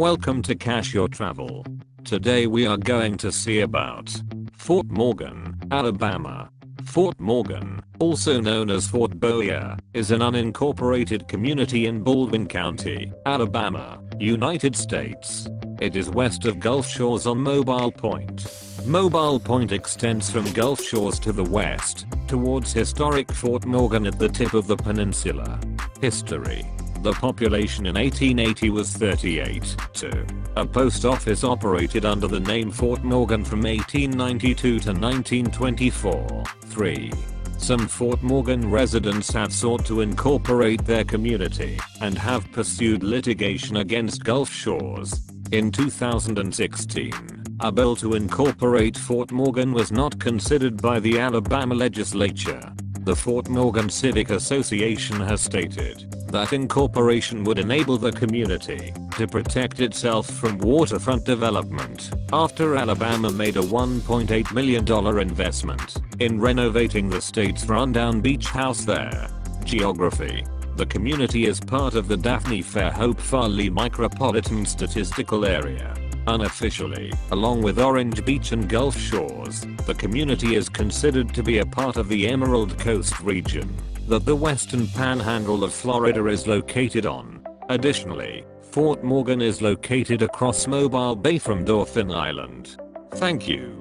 Welcome to Cash Your Travel. Today we are going to see about Fort Morgan, Alabama. Fort Morgan, also known as Fort Bowyer, is an unincorporated community in Baldwin County, Alabama, United States. It is west of Gulf Shores on Mobile Point. Mobile Point extends from Gulf Shores to the west, towards historic Fort Morgan at the tip of the peninsula. History. The population in 1880 was 38. A post office operated under the name Fort Morgan from 1892 to 1924. Some Fort Morgan residents have sought to incorporate their community and have pursued litigation against Gulf Shores. In 2016, a bill to incorporate Fort Morgan was not considered by the Alabama legislature. The Fort Morgan Civic Association has stated that incorporation would enable the community to protect itself from waterfront development after Alabama made a $1.8 million investment in renovating the state's rundown beach house there. Geography. The community is part of the Daphne Fairhope Farley Micropolitan Statistical Area. Unofficially, along with Orange Beach and Gulf Shores, the community is considered to be a part of the Emerald Coast region that the western panhandle of Florida is located on. Additionally, Fort Morgan is located across Mobile Bay from Dauphin Island. Thank you.